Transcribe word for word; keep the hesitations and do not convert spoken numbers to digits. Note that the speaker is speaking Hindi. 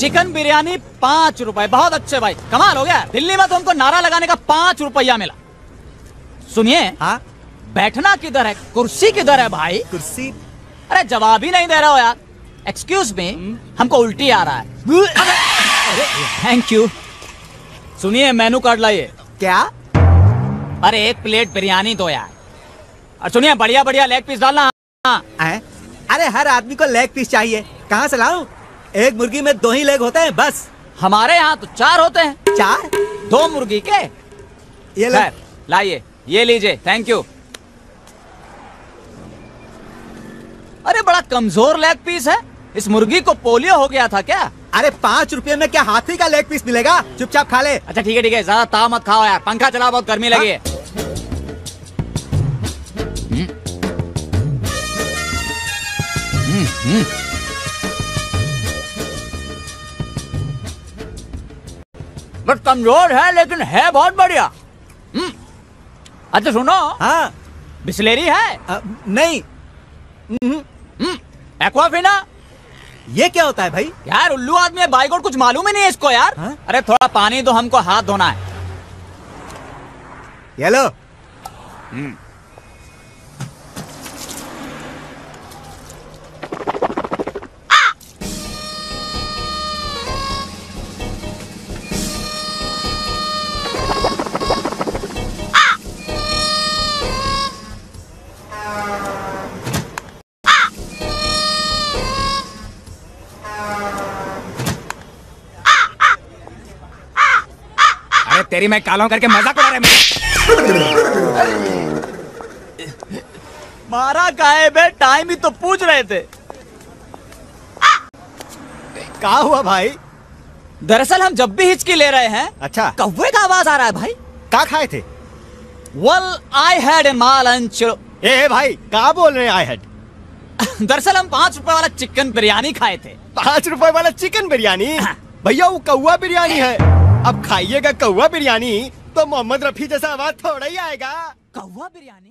चिकन बिरयानी पांच रुपए। बहुत अच्छे भाई, कमाल हो गया। दिल्ली में तो हमको नारा लगाने का पांच रुपया मिला। सुनिए, हाँ बैठना किधर है, कुर्सी किधर है भाई? कुर्सी? अरे जवाब ही नहीं दे रहे हो यार। एक्सक्यूज मी, हमको उल्टी आ रहा है। Thank you. सुनिए, मेनू कार्ड लाइए। क्या? अरे एक प्लेट बिरयानी दो यार। और सुनिए, बढ़िया बढ़िया लेग पीस डालना। अरे हर आदमी को लेग पीस चाहिए, कहाँ से लाऊं? एक मुर्गी में दो ही लेग होते हैं बस। हमारे यहाँ तो चार होते हैं। चार? दो मुर्गी के। ये ले लाइए, ये लीजिए। Thank you. अरे बड़ा कमजोर लेग पीस है, इस मुर्गी को पोलियो हो गया था क्या? अरे पाँच रुपए में क्या हाथी का लेग पीस मिलेगा? चुपचाप खा ले। अच्छा ठीक है ठीक है, ज्यादा ताव मत खाओ यार, पंखा चलाओ, बहुत गर्मी लगी है। बट कमजोर है लेकिन है बहुत बढ़िया। अच्छा सुनो, हाँ बिस्लेरी है? आ, नहीं। एक्वाफिना? ये क्या होता है भाई? यार उल्लू आदमी है बाइगोट, कुछ मालूम ही नहीं है इसको यार। हा? अरे थोड़ा पानी दो, हमको हाथ धोना है। ये लो। तेरी मैं कालों करके मजाक उड़ा रहे। मारा काहे बे, टाइम ही तो पूछ रहे थे। क्या हुआ भाई? दरअसल हम जब भी हिचकी ले रहे हैं, अच्छा कौवे का आवाज आ रहा है भाई। क्या खाए थे? Well I had a मालंच। ए भाई क्या बोल रहे हैं आई हैड? दरअसल हम पांच रुपए वाला चिकन बिरयानी खाए थे। पांच रुपए वाला चिकन बिरयानी? भैया वो कौवा बिरयानी है। अब खाइएगा कौवा बिरयानी तो मोहम्मद रफी जैसा आवाज थोड़ा ही आएगा। कौवा बिरयानी।